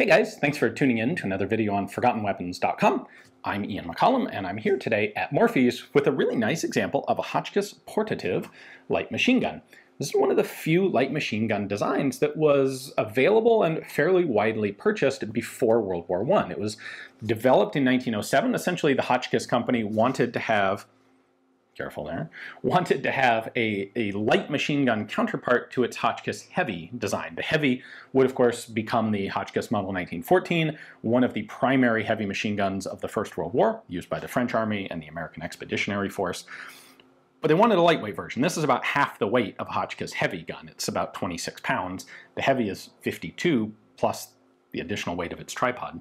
Hey guys, thanks for tuning in to another video on ForgottenWeapons.com. I'm Ian McCollum, and I'm here today at Morphy's with a really nice example of a Hotchkiss portative light machine gun. This is one of the few light machine gun designs that was available and fairly widely purchased before World War I. It was developed in 1907. Essentially, the Hotchkiss company wanted to have a light machine gun counterpart to its Hotchkiss Heavy design. The Heavy would, of course, become the Hotchkiss Model 1914, one of the primary heavy machine guns of the First World War, used by the French Army and the American Expeditionary Force. But they wanted a lightweight version. This is about half the weight of a Hotchkiss Heavy gun. It's about 26 pounds. The Heavy is 52, plus the additional weight of its tripod.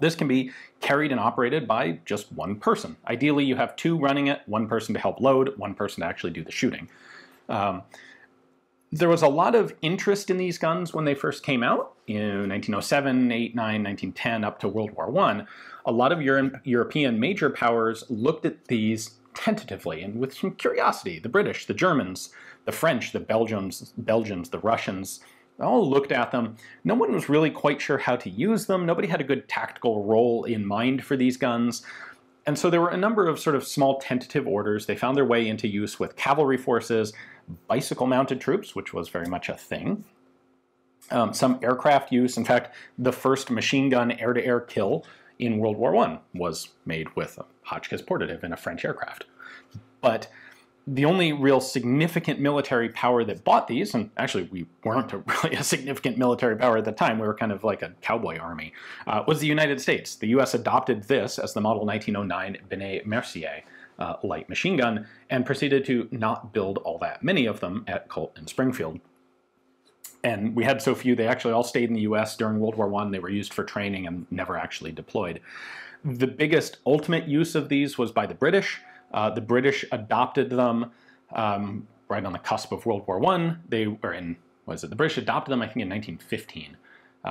This can be carried and operated by just one person. Ideally, you have two running it, one person to help load, one person to actually do the shooting. There was a lot of interest in these guns when they first came out in 1907, 8, 9, 1910, up to World War I. A lot of European major powers looked at these tentatively and with some curiosity. The British, the Germans, the French, the Belgians, the Russians, all looked at them. No one was really quite sure how to use them. Nobody had a good tactical role in mind for these guns. And so there were a number of sort of small tentative orders. They found their way into use with cavalry forces, bicycle-mounted troops, which was very much a thing. Some aircraft use. In fact, the first machine gun air-to-air kill in World War I was made with a Hotchkiss portative in a French aircraft. But the only real significant military power that bought these, and actually we weren't really a significant military power at the time, we were kind of like a cowboy army, was the United States. The US adopted this as the Model 1909 Benet Mercier light machine gun and proceeded to not build all that many of them at Colt and Springfield. And we had so few, they actually all stayed in the US during World War I. They were used for training and never actually deployed. The biggest ultimate use of these was by the British. The British adopted them right on the cusp of World War I. They were in, the British adopted them, I think, in 1915.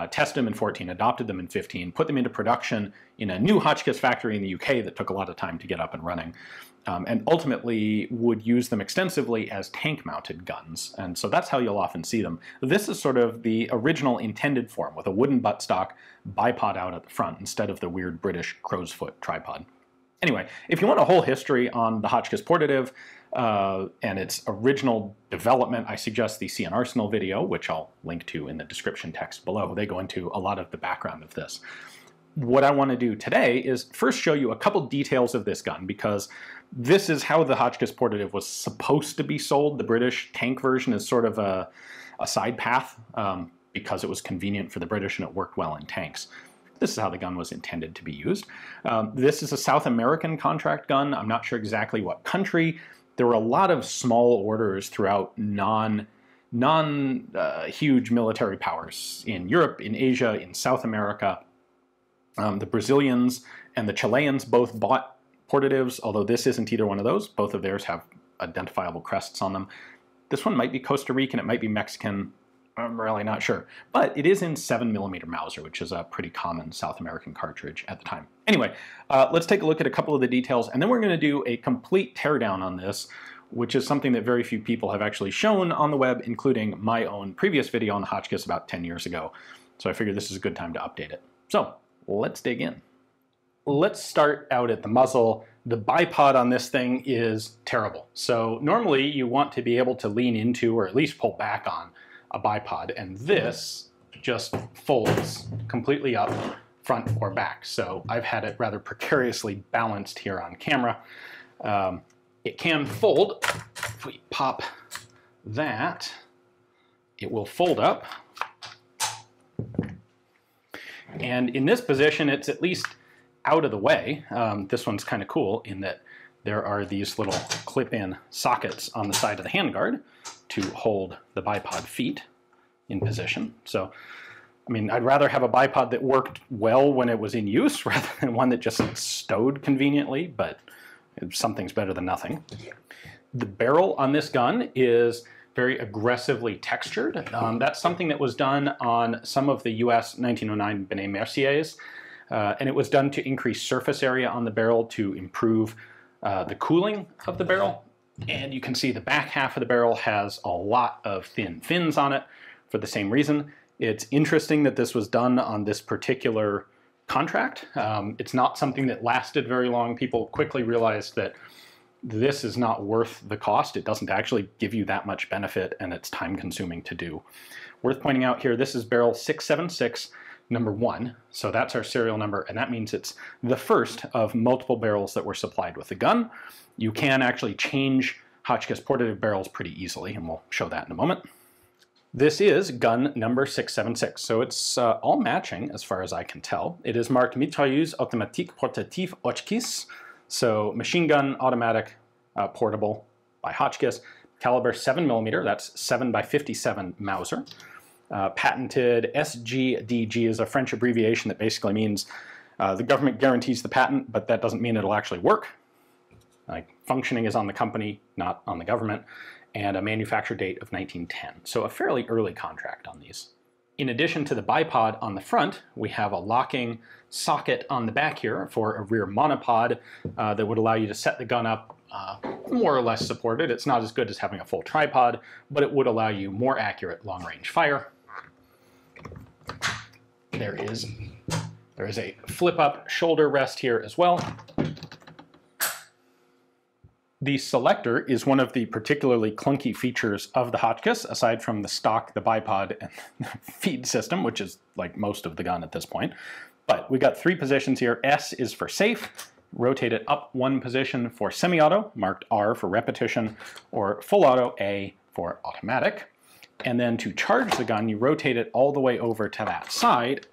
Tested them in 14, adopted them in 15, put them into production in a new Hotchkiss factory in the UK that took a lot of time to get up and running, and ultimately would use them extensively as tank-mounted guns. And so that's how you'll often see them. This is sort of the original intended form, with a wooden buttstock, bipod out at the front instead of the weird British crow's foot tripod. Anyway, if you want a whole history on the Hotchkiss portative and its original development, I suggest the CN Arsenal video, which I'll link to in the description text below. They go into a lot of the background of this. What I want to do today is first show you a couple details of this gun, because this is how the Hotchkiss portative was supposed to be sold. The British tank version is sort of a side path because it was convenient for the British and it worked well in tanks. This is how the gun was intended to be used. This is a South American contract gun. I'm not sure exactly what country. There were a lot of small orders throughout non-huge military powers in Europe, in Asia, in South America. The Brazilians and the Chileans both bought portatives, although this isn't either one of those. Both of theirs have identifiable crests on them. This one might be Costa Rican, it might be Mexican. I'm really not sure, but it is in 7mm Mauser, which is a pretty common South American cartridge at the time. Anyway, let's take a look at a couple of the details, and then we're going to do a complete teardown on this, which is something that very few people have actually shown on the web, including my own previous video on Hotchkiss about 10 years ago. So I figured this is a good time to update it. So let's dig in. Let's start out at the muzzle. The bipod on this thing is terrible. So normally you want to be able to lean into, or at least pull back on, a bipod, and this just folds completely up front or back. So I've had it rather precariously balanced here on camera. It can fold. If we pop that, it will fold up. And in this position, it's at least out of the way. This one's kind of cool in that there are these little clip-in sockets on the side of the handguard to hold the bipod feet in position. So, I mean, I'd rather have a bipod that worked well when it was in use rather than one that just stowed conveniently, but something's better than nothing. The barrel on this gun is very aggressively textured. That's something that was done on some of the US 1909 Benet Merciers, and it was done to increase surface area on the barrel to improve the cooling of the barrel. And you can see the back half of the barrel has a lot of thin fins on it for the same reason. It's interesting that this was done on this particular contract. It's not something that lasted very long. People quickly realized that this is not worth the cost. It doesn't actually give you that much benefit, and it's time consuming to do. Worth pointing out here, this is barrel 676, number 1. So that's our serial number, and that means it's the first of multiple barrels that were supplied with the gun. You can actually change Hotchkiss portative barrels pretty easily, and we'll show that in a moment. This is gun number 676, so it's all matching as far as I can tell. It is marked Mitrailleuse Automatique Portative Hotchkiss, so machine gun automatic portable by Hotchkiss, caliber 7mm, that's 7x57 Mauser. Patented SGDG is a French abbreviation that basically means the government guarantees the patent, but that doesn't mean it'll actually work. Like, functioning is on the company, not on the government. And a manufacture date of 1910. So a fairly early contract on these. In addition to the bipod on the front, we have a locking socket on the back here for a rear monopod that would allow you to set the gun up more or less supported. It's not as good as having a full tripod, but it would allow you more accurate long-range fire. There is a flip-up shoulder rest here as well. The selector is one of the particularly clunky features of the Hotchkiss, aside from the stock, the bipod, and the feed system, which is like most of the gun at this point. But we got 3 positions here. S is for safe, rotate it up 1 position for semi-auto, marked R for repetition, or full auto, A for automatic. And then to charge the gun, you rotate it all the way over to that side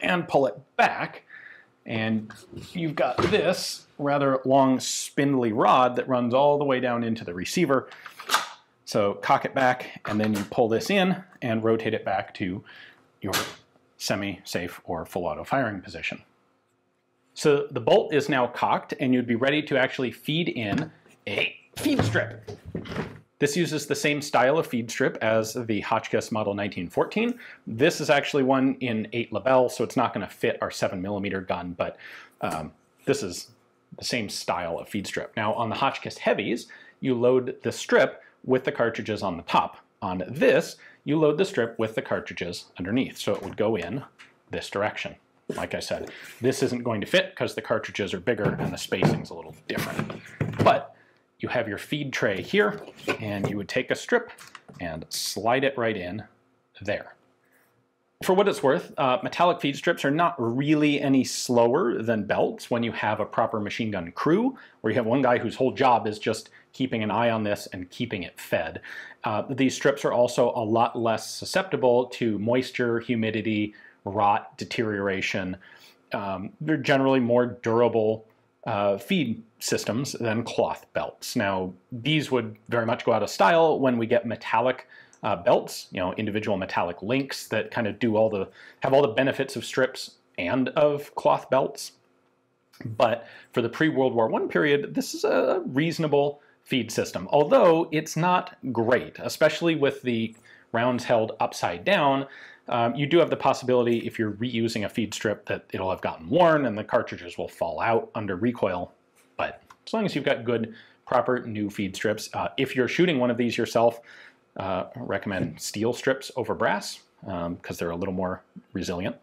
and pull it back. And you've got this rather long spindly rod that runs all the way down into the receiver. So cock it back, and then you pull this in and rotate it back to your semi-safe or full auto firing position. So the bolt is now cocked, and you'd be ready to actually feed in a feed strip. This uses the same style of feed strip as the Hotchkiss Model 1914. This is actually one in 8 Lebel, so it's not going to fit our 7mm gun, but this is the same style of feed strip. Now, on the Hotchkiss Heavies, you load the strip with the cartridges on the top. On this, you load the strip with the cartridges underneath, so it would go in this direction. Like I said, this isn't going to fit because the cartridges are bigger and the spacing's a little different. But you have your feed tray here, and you would take a strip and slide it right in there. For what it's worth, metallic feed strips are not really any slower than belts when you have a proper machine gun crew, where you have one guy whose whole job is just keeping an eye on this and keeping it fed. These strips are also a lot less susceptible to moisture, humidity, rot, deterioration. They're generally more durable feed systems than cloth belts. Now, these would very much go out of style when we get metallic belts, you know, individual metallic links that kind of do all the, have all the benefits of strips and of cloth belts. But for the pre-World War I period, this is a reasonable feed system, although it's not great, especially with the rounds held upside down. You do have the possibility, if you're reusing a feed strip, that it'll have gotten worn and the cartridges will fall out under recoil. But as long as you've got good, proper new feed strips, if you're shooting one of these yourself, I recommend steel strips over brass because they're a little more resilient.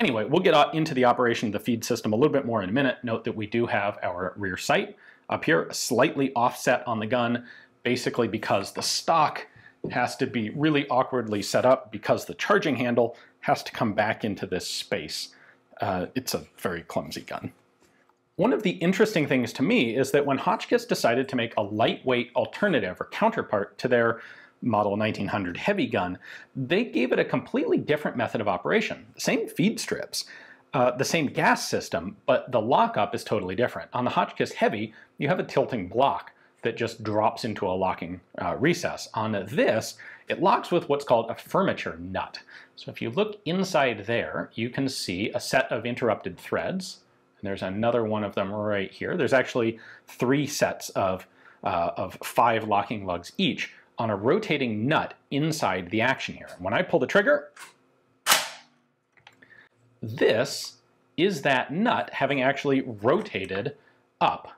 Anyway, we'll get into the operation of the feed system a little bit more in a minute. Note that we do have our rear sight up here, slightly offset on the gun, basically because the stock has to be really awkwardly set up because the charging handle has to come back into this space. It's a very clumsy gun. One of the interesting things to me is that when Hotchkiss decided to make a lightweight alternative or counterpart to their Model 1900 heavy gun, they gave it a completely different method of operation. The same feed strips, the same gas system, but the lockup is totally different. On the Hotchkiss Heavy, you have a tilting block that just drops into a locking recess. On this, it locks with what's called a furniture nut. So if you look inside there, you can see a set of interrupted threads. And there's another one of them right here. There's actually 3 sets of 5 locking lugs each on a rotating nut inside the action here. When I pull the trigger, this is that nut having actually rotated up.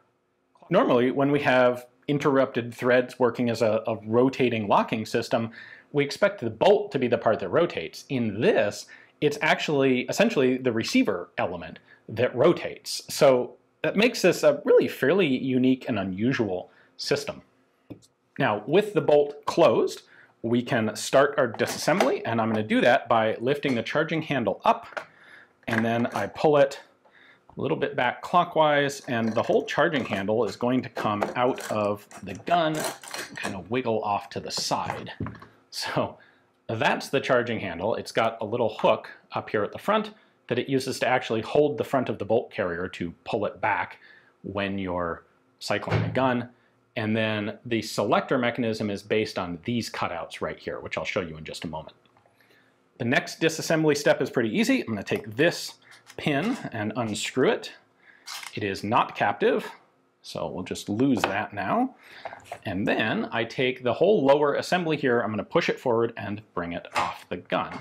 Normally, when we have interrupted threads working as a rotating locking system, we expect the bolt to be the part that rotates. In this, it's actually essentially the receiver element that rotates. So that makes this a really fairly unique and unusual system. Now, with the bolt closed, we can start our disassembly, and I'm going to do that by lifting the charging handle up, and then I pull it a little bit back clockwise, and the whole charging handle is going to come out of the gun and kind of wiggle off to the side. So that's the charging handle. It's got a little hook up here at the front that it uses to actually hold the front of the bolt carrier to pull it back when you're cycling the gun. And then the selector mechanism is based on these cutouts right here, which I'll show you in just a moment. The next disassembly step is pretty easy. I'm going to take this pin and unscrew it. It is not captive, so we'll just lose that now. And then I take the whole lower assembly here, I'm going to push it forward and bring it off the gun.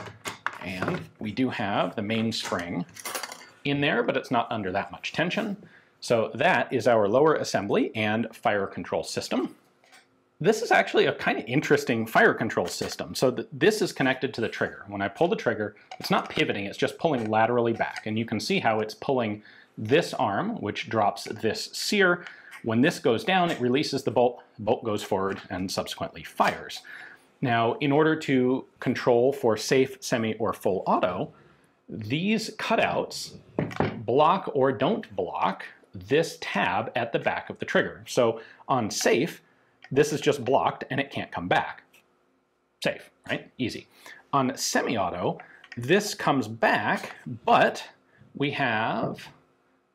And we do have the main spring in there, but it's not under that much tension. So that is our lower assembly and fire control system. This is actually a kind of interesting fire control system. So this is connected to the trigger. When I pull the trigger, it's not pivoting, it's just pulling laterally back. And you can see how it's pulling this arm, which drops this sear. When this goes down, it releases the bolt goes forward and subsequently fires. Now, in order to control for safe, semi, or full auto, these cutouts block or don't block this tab at the back of the trigger. So on safe, this is just blocked and it can't come back. Safe, right? Easy. On semi-auto, this comes back, but we have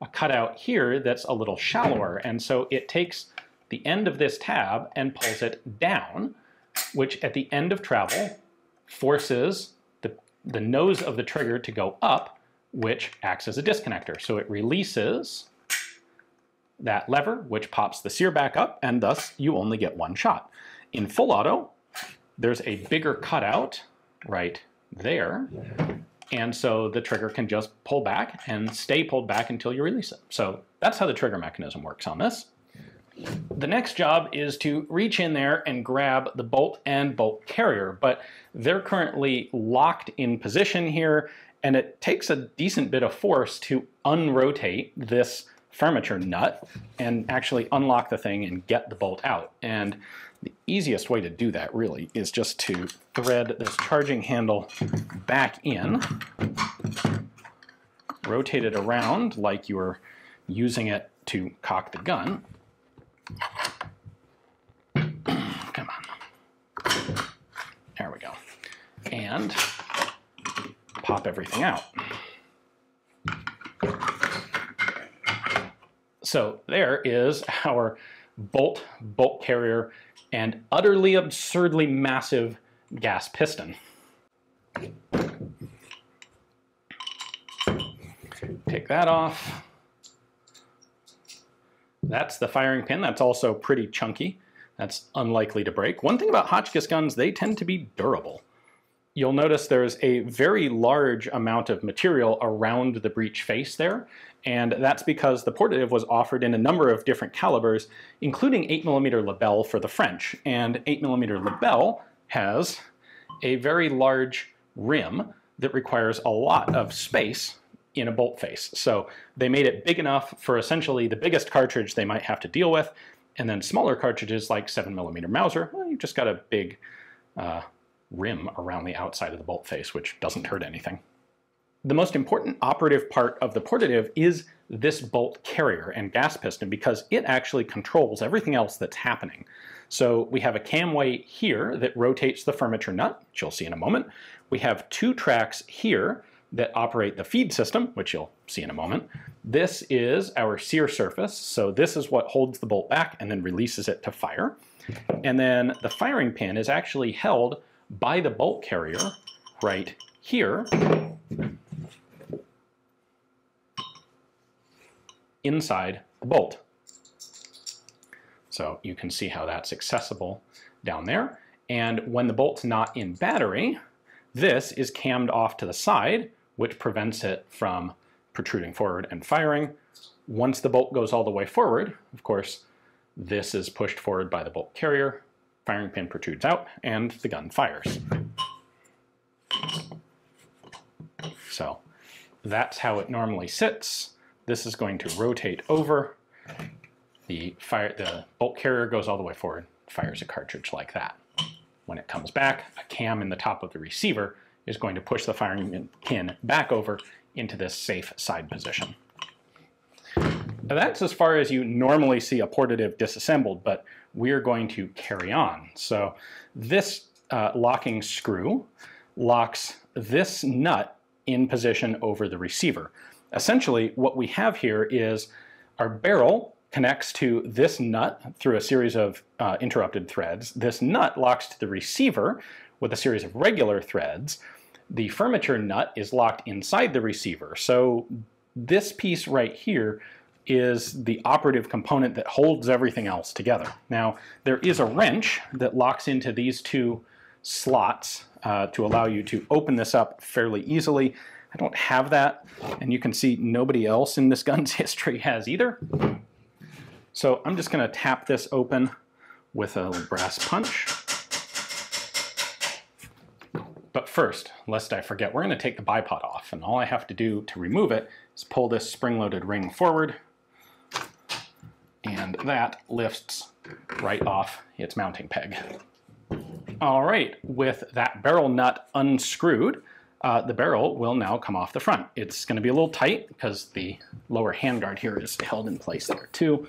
a cutout here that's a little shallower, and so it takes the end of this tab and pulls it down, which at the end of travel forces the nose of the trigger to go up, which acts as a disconnector. So it releases that lever, which pops the sear back up, and thus you only get one shot. In full auto, there's a bigger cutout right there, and so the trigger can just pull back and stay pulled back until you release it. So that's how the trigger mechanism works on this. The next job is to reach in there and grab the bolt and bolt carrier, but they're currently locked in position here, and it takes a decent bit of force to unrotate this fermature nut and actually unlock the thing and get the bolt out. And the easiest way to do that really is just to thread this charging handle back in, rotate it around like you're using it to cock the gun. Come on. There we go. And pop everything out. So there is our bolt, bolt carrier, and utterly absurdly massive gas piston. Take that off. That's the firing pin. That's also pretty chunky. That's unlikely to break. One thing about Hotchkiss guns, they tend to be durable. You'll notice there's a very large amount of material around the breech face there, and that's because the portative was offered in a number of different calibers, including 8mm Lebel for the French. And 8mm Lebel has a very large rim that requires a lot of space in a bolt face. So they made it big enough for essentially the biggest cartridge they might have to deal with, and then smaller cartridges like 7mm Mauser, well, you've just got a big rim around the outside of the bolt face, which doesn't hurt anything. The most important operative part of the portative is this bolt carrier and gas piston, because it actually controls everything else that's happening. So we have a cam weight here that rotates the fermature nut, which you'll see in a moment. We have two tracks here that operate the feed system, which you'll see in a moment. This is our sear surface, so this is what holds the bolt back and then releases it to fire. And then the firing pin is actually held by the bolt carrier right here inside the bolt. So you can see how that's accessible down there. And when the bolt's not in battery, this is cammed off to the side, which prevents it from protruding forward and firing. Once the bolt goes all the way forward, of course, this is pushed forward by the bolt carrier, firing pin protrudes out, and the gun fires. So that's how it normally sits. This is going to rotate over. The bolt carrier goes all the way forward, fires a cartridge like that. When it comes back, a cam in the top of the receiver is going to push the firing pin back over into this safe side position. Now that's as far as you normally see a portative disassembled, but we're going to carry on. So this locking screw locks this nut in position over the receiver. Essentially, what we have here is our barrel connects to this nut through a series of interrupted threads. This nut locks to the receiver with a series of regular threads. The fermature nut is locked inside the receiver. So this piece right here is the operative component that holds everything else together. Now, there is a wrench that locks into these two slots to allow you to open this up fairly easily. I don't have that, and you can see nobody else in this gun's history has either. So I'm just going to tap this open with a brass punch. But first, lest I forget, we're going to take the bipod off, and all I have to do to remove it is pull this spring-loaded ring forward, and that lifts right off its mounting peg. All right, with that barrel nut unscrewed, the barrel will now come off the front. It's going to be a little tight because the lower handguard here is held in place there too.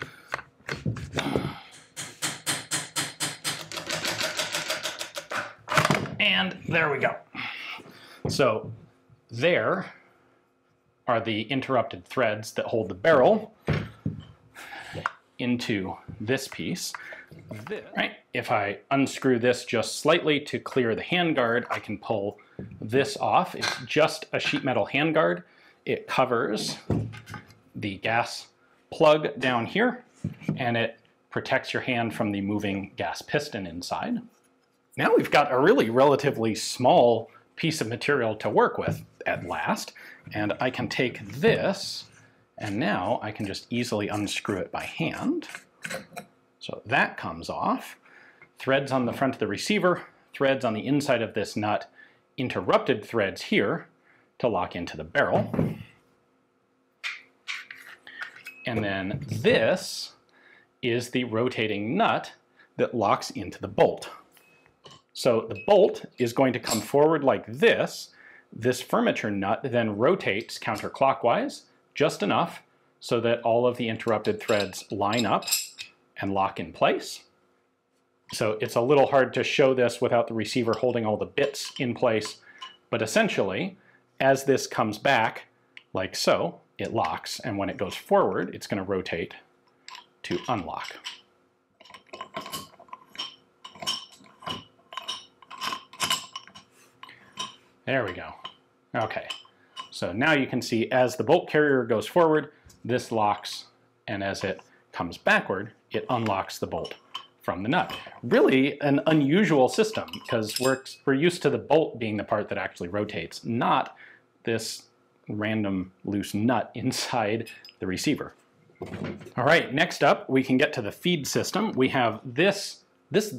And there we go. So there are the interrupted threads that hold the barrel into this piece. Right? If I unscrew this just slightly to clear the handguard, I can pull this off. It's just a sheet metal handguard. It covers the gas plug down here, and it protects your hand from the moving gas piston inside. Now we've got a really relatively small piece of material to work with at last, and I can take this, and now I can just easily unscrew it by hand. So that comes off. Threads on the front of the receiver, threads on the inside of this nut, interrupted threads here to lock into the barrel. And then this is the rotating nut that locks into the bolt. So the bolt is going to come forward like this. This fermature nut then rotates counterclockwise just enough so that all of the interrupted threads line up and lock in place. So it's a little hard to show this without the receiver holding all the bits in place, but essentially, as this comes back, like so, it locks, and when it goes forward, it's going to rotate to unlock. There we go. Okay, so now you can see as the bolt carrier goes forward, this locks, and as it comes backward, it unlocks the bolt from the nut. Really an unusual system, because we're used to the bolt being the part that actually rotates, not this random loose nut inside the receiver. All right, next up we can get to the feed system. We have this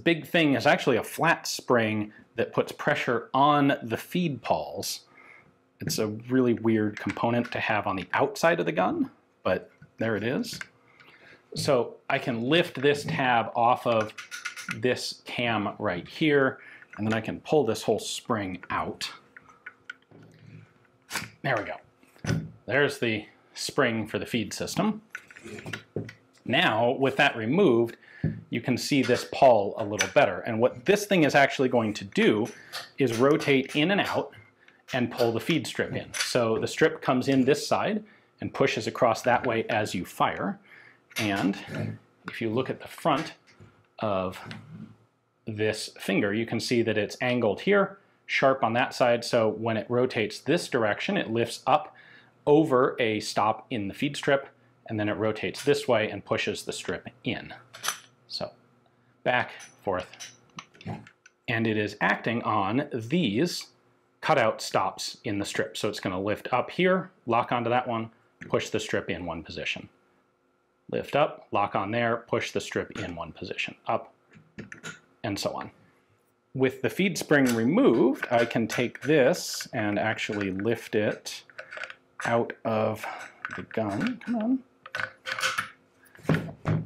big thing is actually a flat spring that puts pressure on the feed pawls. It's a really weird component to have on the outside of the gun, but there it is. So I can lift this tab off of this cam right here, and then I can pull this whole spring out. There we go. There's the spring for the feed system. Now, with that removed, you can see this pawl a little better. And what this thing is actually going to do is rotate in and out and pull the feed strip in. So the strip comes in this side and pushes across that way as you fire. And if you look at the front of this finger, you can see that it's angled here, sharp on that side, so when it rotates this direction, it lifts up over a stop in the feed strip, and then it rotates this way and pushes the strip in. So back, forth, and it is acting on these cutout stops in the strip. So it's going to lift up here, lock onto that one, push the strip in one position. Lift up, lock on there, push the strip in one position. Up, and so on. With the feed spring removed, I can take this and actually lift it out of the gun. Come on.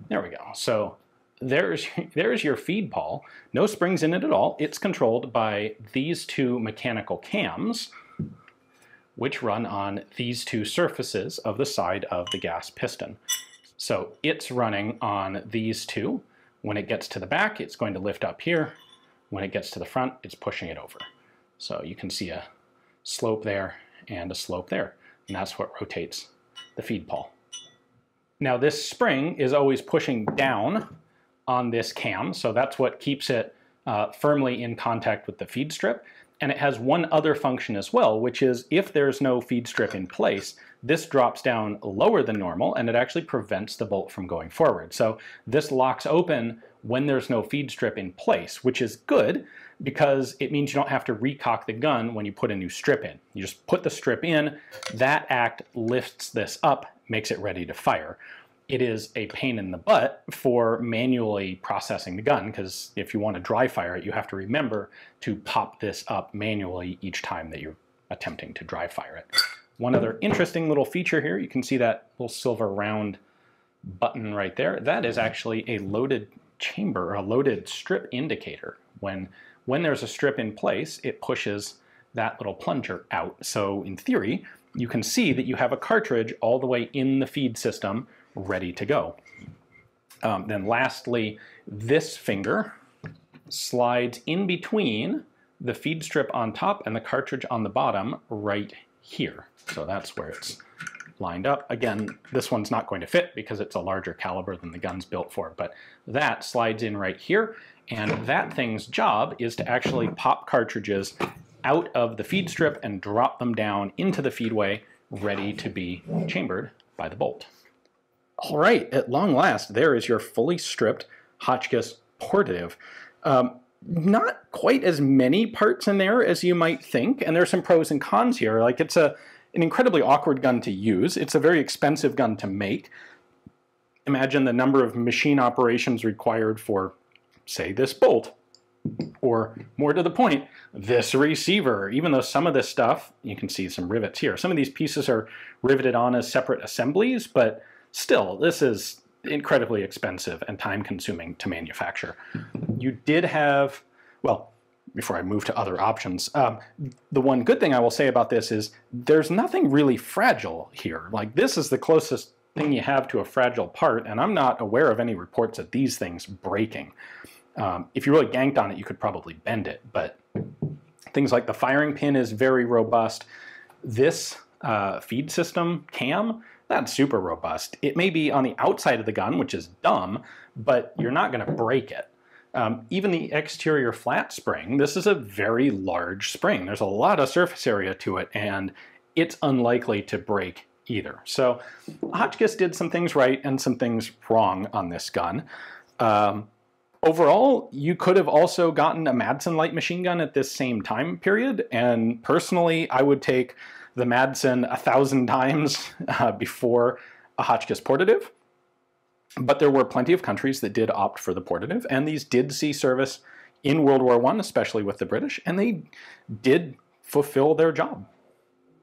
There we go. So there's your feed pawl. No springs in it at all. It's controlled by these two mechanical cams, which run on these two surfaces of the side of the gas piston. So it's running on these two. When it gets to the back, it's going to lift up here. When it gets to the front, it's pushing it over. So you can see a slope there and a slope there. And that's what rotates the feed pawl. Now this spring is always pushing down on this cam, so that's what keeps it firmly in contact with the feed strip. And it has one other function as well, which is if there's no feed strip in place, this drops down lower than normal and it actually prevents the bolt from going forward. So this locks open when there's no feed strip in place, which is good because it means you don't have to recock the gun when you put a new strip in. You just put the strip in, that act lifts this up, makes it ready to fire. It is a pain in the butt for manually processing the gun, because if you want to dry fire it, you have to remember to pop this up manually each time that you're attempting to dry fire it. One other interesting little feature here, you can see that little silver round button right there. That is actually a loaded chamber, or a loaded strip indicator. When there's a strip in place, it pushes that little plunger out. So in theory, you can see that you have a cartridge all the way in the feed system ready to go. Then lastly, this finger slides in between the feed strip on top and the cartridge on the bottom right here. So that's where it's lined up. Again, this one's not going to fit because it's a larger caliber than the gun's built for, but that slides in right here, and that thing's job is to actually pop cartridges out of the feed strip and drop them down into the feedway ready to be chambered by the bolt. All right, at long last, there is your fully stripped Hotchkiss portative. Not quite as many parts in there as you might think, and there's some pros and cons here. Like, it's an incredibly awkward gun to use. It's a very expensive gun to make. Imagine the number of machine operations required for, say, this bolt, or more to the point, this receiver. Even though some of this stuff, you can see some rivets here. Some of these pieces are riveted on as separate assemblies, but still, this is incredibly expensive and time-consuming to manufacture. You did have, well, before I move to other options, the one good thing I will say about this is there's nothing really fragile here. Like, this is the closest thing you have to a fragile part, and I'm not aware of any reports of these things breaking. If you really ganked on it, you could probably bend it, but things like the firing pin is very robust. This feed system cam, that's super robust. It may be on the outside of the gun, which is dumb, but you're not going to break it. Even the exterior flat spring, this is a very large spring. There's a lot of surface area to it, and it's unlikely to break either. So Hotchkiss did some things right and some things wrong on this gun. Overall, you could have also gotten a Madsen light machine gun at this same time period, and personally, I would take the Madsen 1,000 times before a Hotchkiss portative, but there were plenty of countries that did opt for the portative, and these did see service in World War I, especially with the British, and they did fulfill their job.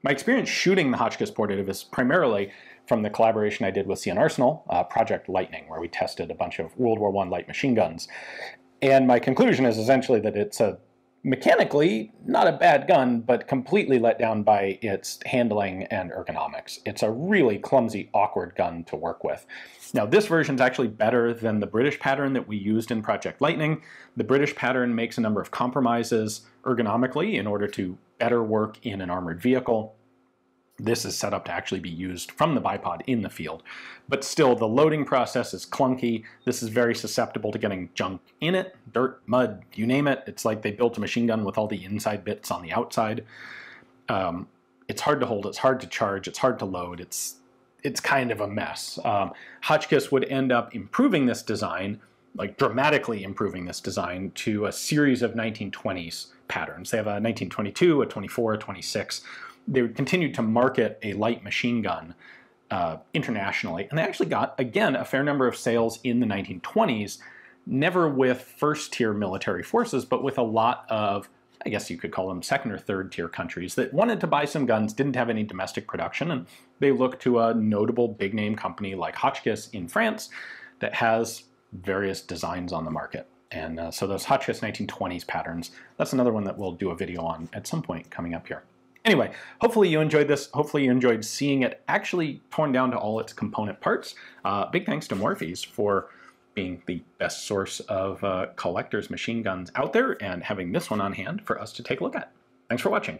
My experience shooting the Hotchkiss portative is primarily from the collaboration I did with CN Arsenal, Project Lightning, where we tested a bunch of World War I light machine guns, and my conclusion is essentially that it's a mechanically, not a bad gun, but completely let down by its handling and ergonomics. It's a really clumsy, awkward gun to work with. Now, this version is actually better than the British pattern that we used in Project Lightning. The British pattern makes a number of compromises ergonomically in order to better work in an armored vehicle. This is set up to actually be used from the bipod in the field. But still, the loading process is clunky. This is very susceptible to getting junk in it, dirt, mud, you name it. It's like they built a machine gun with all the inside bits on the outside. It's hard to hold, it's hard to charge, it's hard to load, it's kind of a mess. Hotchkiss would end up improving this design, like dramatically improving this design, to a series of 1920s patterns. They have a 1922, a 24, a 26. They would continue to market a light machine gun internationally, and they actually got, again, a fair number of sales in the 1920s, never with first-tier military forces, but with a lot of, I guess you could call them second or third-tier countries that wanted to buy some guns, didn't have any domestic production, and they looked to a notable big-name company like Hotchkiss in France that has various designs on the market. And so those Hotchkiss 1920s patterns, that's another one that we'll do a video on at some point coming up here. Anyway, hopefully you enjoyed this. Hopefully you enjoyed seeing it actually torn down to all its component parts. Big thanks to Morphy's for being the best source of collector's machine guns out there and having this one on hand for us to take a look at. Thanks for watching.